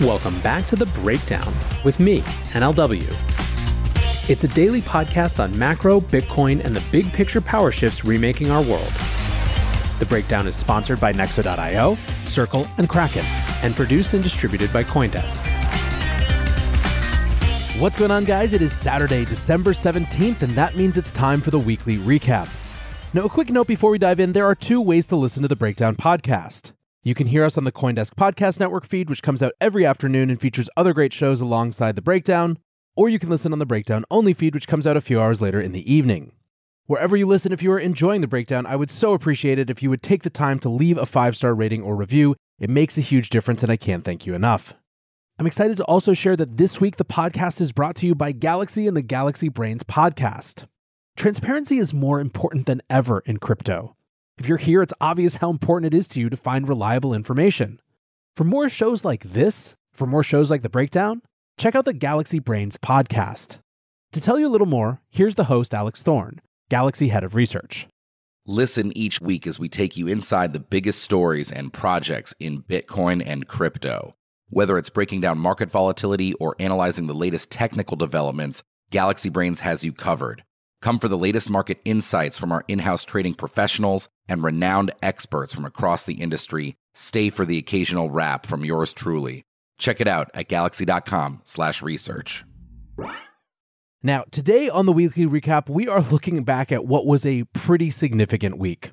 Welcome back to The Breakdown with me, NLW. It's a daily podcast on macro, Bitcoin, and the big picture power shifts remaking our world. The Breakdown is sponsored by Nexo.io, Circle, and Kraken, and produced and distributed by CoinDesk. What's going on, guys? It is Saturday, December 17th, and that means it's time for the weekly recap. Now, a quick note before we dive in, there are two ways to listen to The Breakdown podcast. You can hear us on the CoinDesk Podcast Network feed, which comes out every afternoon and features other great shows alongside The Breakdown, or you can listen on the Breakdown Only feed, which comes out a few hours later in the evening. Wherever you listen, if you are enjoying The Breakdown, I would so appreciate it if you would take the time to leave a 5-star rating or review. It makes a huge difference, and I can't thank you enough. I'm excited to also share that this week the podcast is brought to you by Galaxy and the Galaxy Brains podcast. Transparency is more important than ever in crypto. If you're here, it's obvious how important it is to you to find reliable information. For more shows like this, for more shows like The Breakdown, check out the Galaxy Brains podcast. To tell you a little more, here's the host, Alex Thorn, Galaxy Head of Research. Listen each week as we take you inside the biggest stories and projects in Bitcoin and crypto. Whether it's breaking down market volatility or analyzing the latest technical developments, Galaxy Brains has you covered. Come for the latest market insights from our in-house trading professionals and renowned experts from across the industry. Stay for the occasional wrap from yours truly. Check it out at galaxy.com/research. Now, today on the weekly recap, we are looking back at what was a pretty significant week.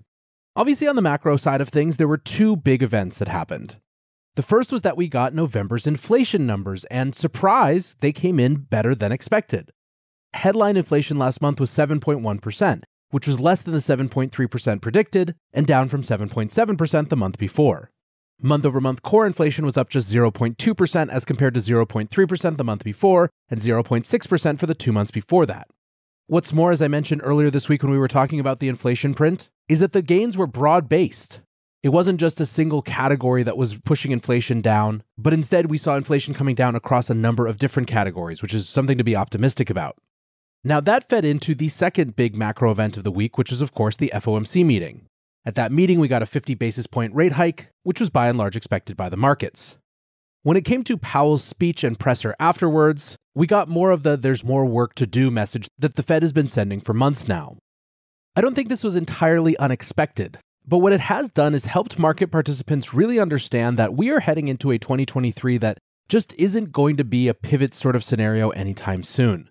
Obviously, on the macro side of things, there were two big events that happened. The first was that we got November's inflation numbers, and surprise, they came in better than expected. Headline inflation last month was 7.1%, which was less than the 7.3% predicted and down from 7.7% the month before. Month-over-month core inflation was up just 0.2% as compared to 0.3% the month before and 0.6% for the 2 months before that. What's more, as I mentioned earlier this week when we were talking about the inflation print, is that the gains were broad-based. It wasn't just a single category that was pushing inflation down, but instead we saw inflation coming down across a number of different categories, which is something to be optimistic about. Now, that fed into the second big macro event of the week, which was, of course, the FOMC meeting. At that meeting, we got a 50 basis point rate hike, which was by and large expected by the markets. When it came to Powell's speech and presser afterwards, we got more of the "there's more work to do" message that the Fed has been sending for months now. I don't think this was entirely unexpected, but what it has done is helped market participants really understand that we are heading into a 2023 that just isn't going to be a pivot sort of scenario anytime soon.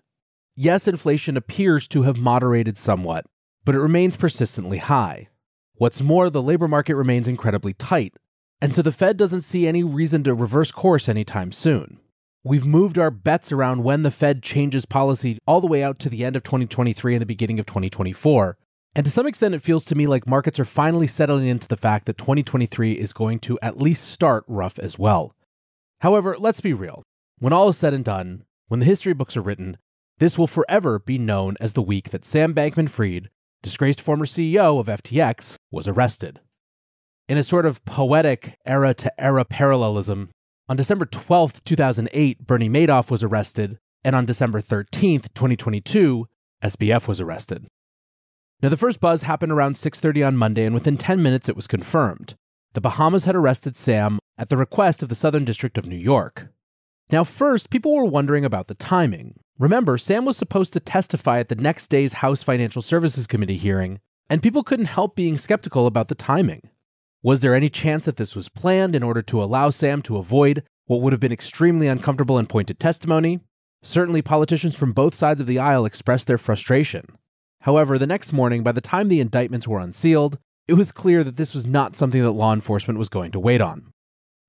Yes, inflation appears to have moderated somewhat, but it remains persistently high. What's more, the labor market remains incredibly tight, and so the Fed doesn't see any reason to reverse course anytime soon. We've moved our bets around when the Fed changes policy all the way out to the end of 2023 and the beginning of 2024, and to some extent it feels to me like markets are finally settling into the fact that 2023 is going to at least start rough as well. However, let's be real. When all is said and done, when the history books are written, this will forever be known as the week that Sam Bankman-Fried, disgraced former CEO of FTX, was arrested. In a sort of poetic era-to-era parallelism, on December 12, 2008, Bernie Madoff was arrested, and on December 13, 2022, SBF was arrested. Now, the first buzz happened around 6:30 on Monday, and within 10 minutes it was confirmed. The Bahamas had arrested Sam at the request of the Southern District of New York. Now, first, people were wondering about the timing. Remember, Sam was supposed to testify at the next day's House Financial Services Committee hearing, and people couldn't help being skeptical about the timing. Was there any chance that this was planned in order to allow Sam to avoid what would have been extremely uncomfortable and pointed testimony? Certainly, politicians from both sides of the aisle expressed their frustration. However, the next morning, by the time the indictments were unsealed, it was clear that this was not something that law enforcement was going to wait on.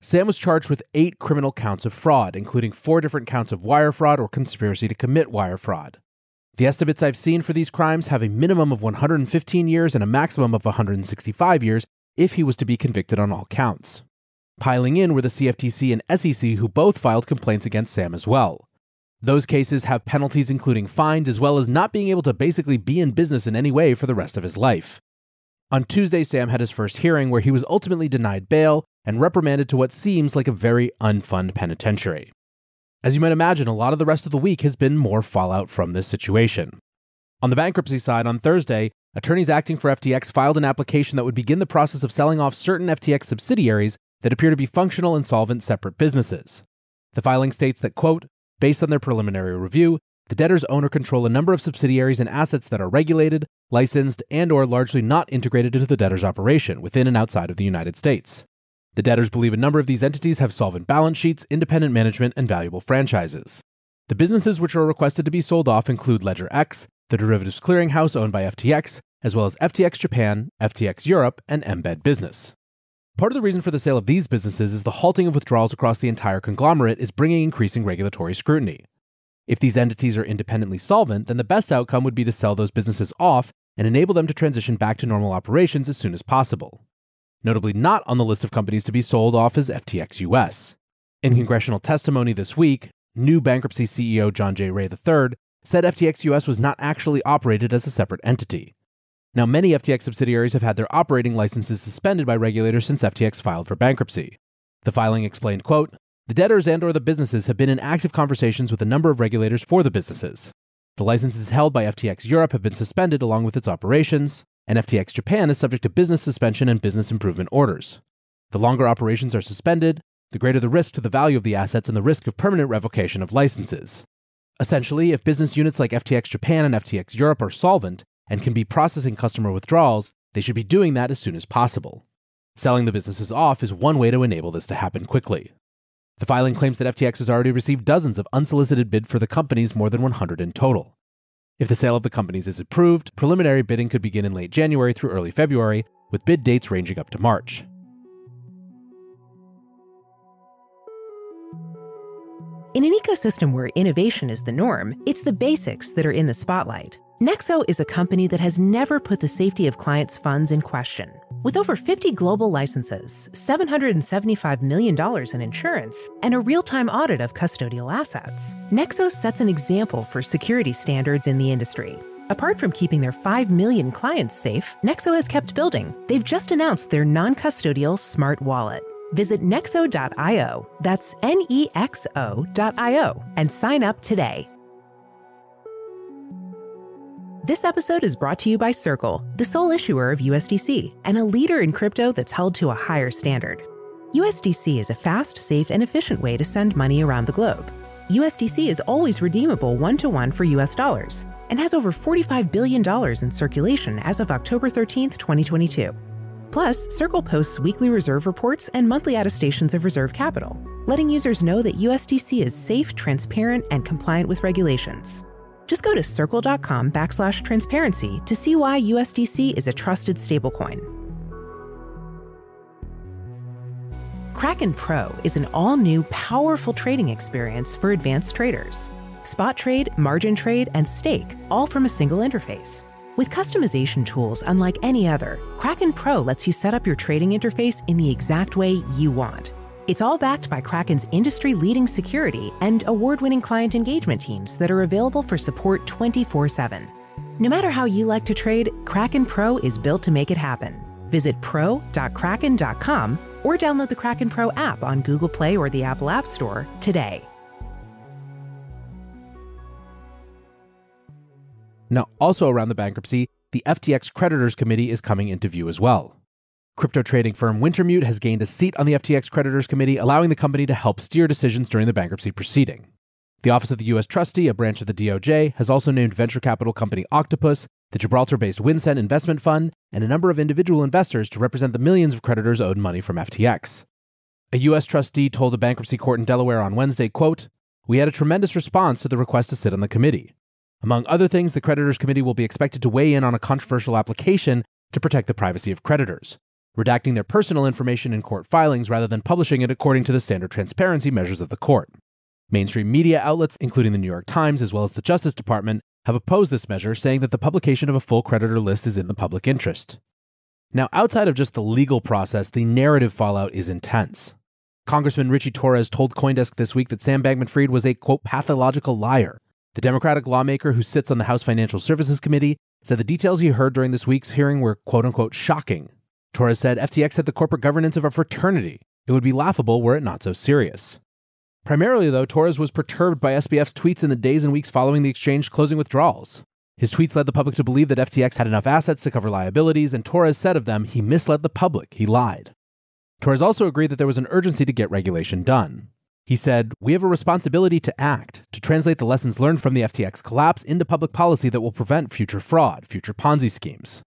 Sam was charged with 8 criminal counts of fraud, including 4 different counts of wire fraud or conspiracy to commit wire fraud. The estimates I've seen for these crimes have a minimum of 115 years and a maximum of 165 years if he was to be convicted on all counts. Piling in were the CFTC and SEC, who both filed complaints against Sam as well. Those cases have penalties including fines, as well as not being able to basically be in business in any way for the rest of his life. On Tuesday, Sam had his first hearing, where he was ultimately denied bail and reprimanded to what seems like a very unfun penitentiary. As you might imagine, a lot of the rest of the week has been more fallout from this situation. On the bankruptcy side, on Thursday, attorneys acting for FTX filed an application that would begin the process of selling off certain FTX subsidiaries that appear to be functional, insolvent, separate businesses. The filing states that, quote, based on their preliminary review, the debtors own or control a number of subsidiaries and assets that are regulated, licensed, and or largely not integrated into the debtor's operation within and outside of the United States. The debtors believe a number of these entities have solvent balance sheets, independent management, and valuable franchises. The businesses which are requested to be sold off include Ledger X, the derivatives clearinghouse owned by FTX, as well as FTX Japan, FTX Europe, and Embed Business. Part of the reason for the sale of these businesses is the halting of withdrawals across the entire conglomerate is bringing increasing regulatory scrutiny. If these entities are independently solvent, then the best outcome would be to sell those businesses off and enable them to transition back to normal operations as soon as possible. Notably not on the list of companies to be sold off is FTX U.S. In congressional testimony this week, new bankruptcy CEO John J. Ray III said FTX U.S. was not actually operated as a separate entity. Now, many FTX subsidiaries have had their operating licenses suspended by regulators since FTX filed for bankruptcy. The filing explained, quote, the debtors and or the businesses have been in active conversations with a number of regulators for the businesses. The licenses held by FTX Europe have been suspended along with its operations, and FTX Japan is subject to business suspension and business improvement orders. The longer operations are suspended, the greater the risk to the value of the assets and the risk of permanent revocation of licenses. Essentially, if business units like FTX Japan and FTX Europe are solvent and can be processing customer withdrawals, they should be doing that as soon as possible. Selling the businesses off is one way to enable this to happen quickly. The filing claims that FTX has already received dozens of unsolicited bids for the companies, more than 100 in total. If the sale of the companies is approved, preliminary bidding could begin in late January through early February, with bid dates ranging up to March. In an ecosystem where innovation is the norm, it's the basics that are in the spotlight. Nexo is a company that has never put the safety of clients' funds in question. With over 50 global licenses, $775 million in insurance, and a real-time audit of custodial assets, Nexo sets an example for security standards in the industry. Apart from keeping their 5 million clients safe, Nexo has kept building. They've just announced their non-custodial smart wallet. Visit Nexo.io, that's Nexo.io, and sign up today. This episode is brought to you by Circle, the sole issuer of USDC, and a leader in crypto that's held to a higher standard. USDC is a fast, safe, and efficient way to send money around the globe. USDC is always redeemable one-to-one for US dollars and has over $45 billion in circulation as of October 13, 2022. Plus, Circle posts weekly reserve reports and monthly attestations of reserve capital, letting users know that USDC is safe, transparent, and compliant with regulations. Just go to circle.com/transparency to see why USDC is a trusted stablecoin. Kraken Pro is an all-new, powerful trading experience for advanced traders. Spot trade, margin trade, and stake, all from a single interface. With customization tools unlike any other, Kraken Pro lets you set up your trading interface in the exact way you want. It's all backed by Kraken's industry-leading security and award-winning client engagement teams that are available for support 24/7. No matter how you like to trade, Kraken Pro is built to make it happen. Visit pro.kraken.com or download the Kraken Pro app on Google Play or the Apple App Store today. Now, also around the bankruptcy, the FTX Creditors Committee is coming into view as well. Crypto trading firm Wintermute has gained a seat on the FTX Creditors Committee, allowing the company to help steer decisions during the bankruptcy proceeding. The Office of the U.S. Trustee, a branch of the DOJ, has also named venture capital company Octopus, the Gibraltar-based Wincent Investment Fund, and a number of individual investors to represent the millions of creditors owed money from FTX. A U.S. trustee told a bankruptcy court in Delaware on Wednesday, quote, "We had a tremendous response to the request to sit on the committee. Among other things, the Creditors Committee will be expected to weigh in on a controversial application to protect the privacy of creditors, redacting their personal information in court filings rather than publishing it according to the standard transparency measures of the court. Mainstream media outlets, including the New York Times as well as the Justice Department, have opposed this measure, saying that the publication of a full creditor list is in the public interest." Now, outside of just the legal process, the narrative fallout is intense. Congressman Richie Torres told CoinDesk this week that Sam Bankman-Fried was a, quote, pathological liar. The Democratic lawmaker who sits on the House Financial Services Committee said the details he heard during this week's hearing were, quote-unquote, shocking. Torres said FTX had the corporate governance of a fraternity. It would be laughable were it not so serious. Primarily, though, Torres was perturbed by SBF's tweets in the days and weeks following the exchange closing withdrawals. His tweets led the public to believe that FTX had enough assets to cover liabilities, and Torres said of them, he misled the public, he lied. Torres also agreed that there was an urgency to get regulation done. He said, "We have a responsibility to act, to translate the lessons learned from the FTX collapse into public policy that will prevent future fraud, future Ponzi schemes."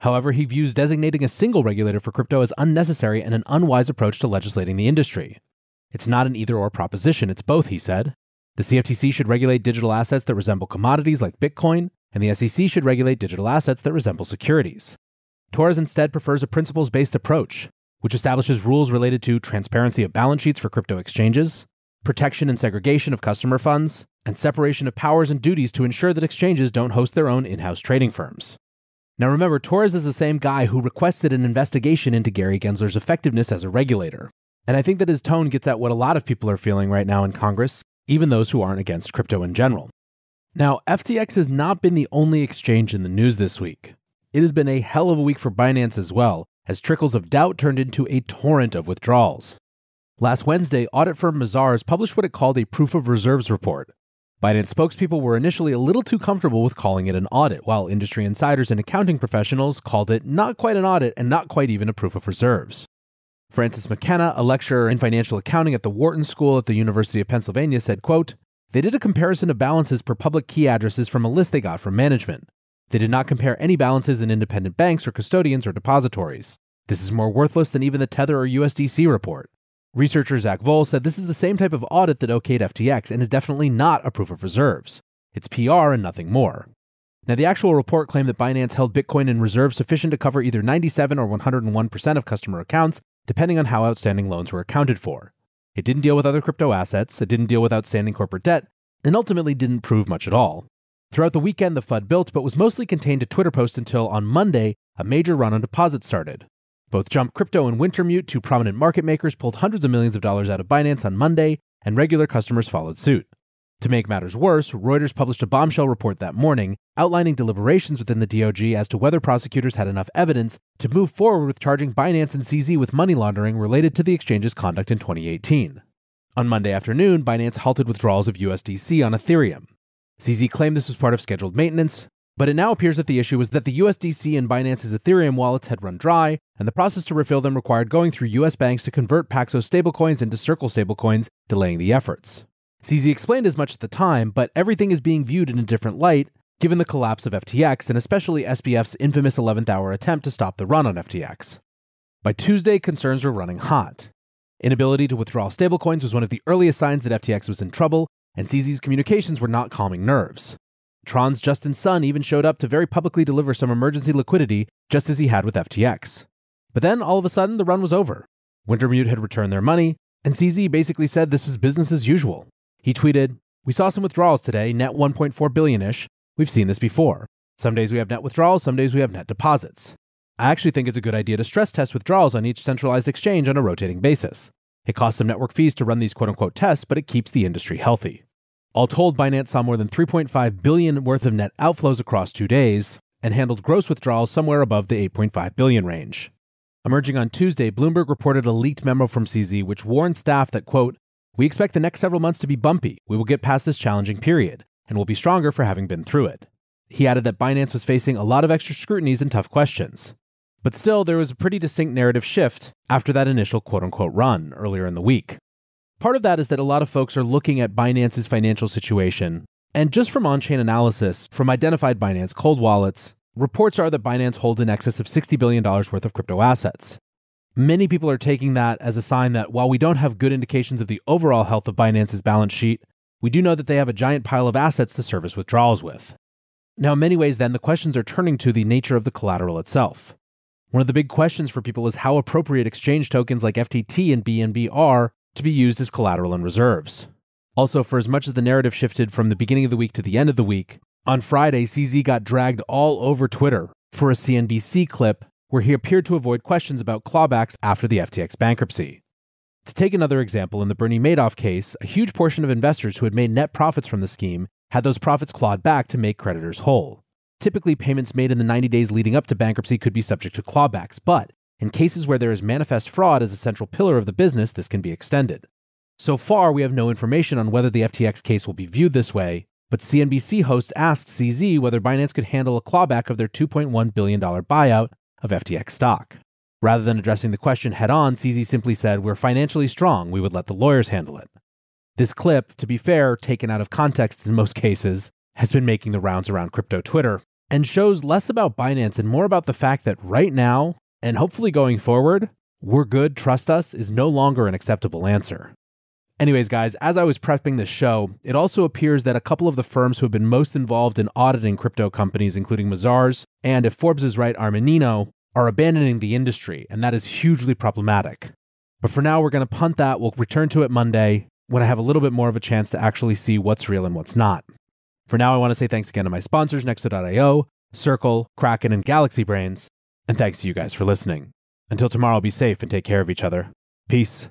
However, he views designating a single regulator for crypto as unnecessary and an unwise approach to legislating the industry. "It's not an either-or proposition, it's both," he said. "The CFTC should regulate digital assets that resemble commodities like Bitcoin, and the SEC should regulate digital assets that resemble securities." Torres instead prefers a principles-based approach, which establishes rules related to transparency of balance sheets for crypto exchanges, protection and segregation of customer funds, and separation of powers and duties to ensure that exchanges don't host their own in-house trading firms. Now remember, Torres is the same guy who requested an investigation into Gary Gensler's effectiveness as a regulator. And I think that his tone gets at what a lot of people are feeling right now in Congress, even those who aren't against crypto in general. Now, FTX has not been the only exchange in the news this week. It has been a hell of a week for Binance as well, as trickles of doubt turned into a torrent of withdrawals. Last Wednesday, audit firm Mazars published what it called a proof of reserves report. Binance spokespeople were initially a little too comfortable with calling it an audit, while industry insiders and accounting professionals called it not quite an audit and not quite even a proof of reserves. Francis McKenna, a lecturer in financial accounting at the Wharton School at the University of Pennsylvania, said, quote, "They did a comparison of balances per public key addresses from a list they got from management. They did not compare any balances in independent banks or custodians or depositories. This is more worthless than even the Tether or USDC report." Researcher Zach Voll said this is the same type of audit that okayed FTX and is definitely not a proof of reserves. It's PR and nothing more. Now, the actual report claimed that Binance held Bitcoin in reserve sufficient to cover either 97 or 101% of customer accounts, depending on how outstanding loans were accounted for. It didn't deal with other crypto assets, it didn't deal with outstanding corporate debt, and ultimately didn't prove much at all. Throughout the weekend, the FUD built, but was mostly contained to Twitter posts until, on Monday, a major run on deposits started. Both Jump Crypto and Wintermute, two prominent market makers, pulled hundreds of millions of dollars out of Binance on Monday, and regular customers followed suit. To make matters worse, Reuters published a bombshell report that morning, outlining deliberations within the DOJ as to whether prosecutors had enough evidence to move forward with charging Binance and CZ with money laundering related to the exchange's conduct in 2018. On Monday afternoon, Binance halted withdrawals of USDC on Ethereum. CZ claimed this was part of scheduled maintenance, but it now appears that the issue was that the USDC and Binance's Ethereum wallets had run dry, and the process to refill them required going through US banks to convert Paxos stablecoins into Circle stablecoins, delaying the efforts. CZ explained as much at the time, but everything is being viewed in a different light, given the collapse of FTX and especially SBF's infamous 11th hour attempt to stop the run on FTX. By Tuesday, concerns were running hot. Inability to withdraw stablecoins was one of the earliest signs that FTX was in trouble, and CZ's communications were not calming nerves. Tron's Justin Sun even showed up to very publicly deliver some emergency liquidity, just as he had with FTX. But then, all of a sudden, the run was over. Wintermute had returned their money, and CZ basically said this was business as usual. He tweeted, "We saw some withdrawals today, net 1.4 billion-ish. We've seen this before. Some days we have net withdrawals, some days we have net deposits. I actually think it's a good idea to stress test withdrawals on each centralized exchange on a rotating basis. It costs some network fees to run these quote-unquote tests, but it keeps the industry healthy." All told, Binance saw more than 3.5 billion worth of net outflows across 2 days and handled gross withdrawals somewhere above the 8.5 billion range. Emerging on Tuesday, Bloomberg reported a leaked memo from CZ which warned staff that, quote, "We expect the next several months to be bumpy. We will get past this challenging period, and we'll be stronger for having been through it." He added that Binance was facing a lot of extra scrutinies and tough questions. But still, there was a pretty distinct narrative shift after that initial quote-unquote run earlier in the week. Part of that is that a lot of folks are looking at Binance's financial situation, and just from on-chain analysis from identified Binance cold wallets, reports are that Binance holds in excess of $60 billion worth of crypto assets. Many people are taking that as a sign that while we don't have good indications of the overall health of Binance's balance sheet, we do know that they have a giant pile of assets to service withdrawals with. Now, in many ways then, the questions are turning to the nature of the collateral itself. One of the big questions for people is how appropriate exchange tokens like FTT and BNB are to be used as collateral and reserves. Also, for as much as the narrative shifted from the beginning of the week to the end of the week, on Friday, CZ got dragged all over Twitter for a CNBC clip where he appeared to avoid questions about clawbacks after the FTX bankruptcy. To take another example, in the Bernie Madoff case, a huge portion of investors who had made net profits from the scheme had those profits clawed back to make creditors whole. Typically, payments made in the 90 days leading up to bankruptcy could be subject to clawbacks, but in cases where there is manifest fraud as a central pillar of the business, this can be extended. So far, we have no information on whether the FTX case will be viewed this way, but CNBC hosts asked CZ whether Binance could handle a clawback of their $2.1 billion buyout of FTX stock. Rather than addressing the question head-on, CZ simply said, "We're financially strong, we would let the lawyers handle it." This clip, to be fair, taken out of context in most cases, has been making the rounds around crypto Twitter and shows less about Binance and more about the fact that right now, and hopefully going forward, "we're good, trust us" is no longer an acceptable answer. Anyways, guys, as I was prepping this show, it also appears that a couple of the firms who have been most involved in auditing crypto companies, including Mazars and, if Forbes is right, Armanino, are abandoning the industry, and that is hugely problematic. But for now, we're going to punt that. We'll return to it Monday, when I have a little bit more of a chance to actually see what's real and what's not. For now, I want to say thanks again to my sponsors, Nexo.io, Circle, Kraken, and Galaxy Brains, and thanks to you guys for listening. Until tomorrow, be safe and take care of each other. Peace.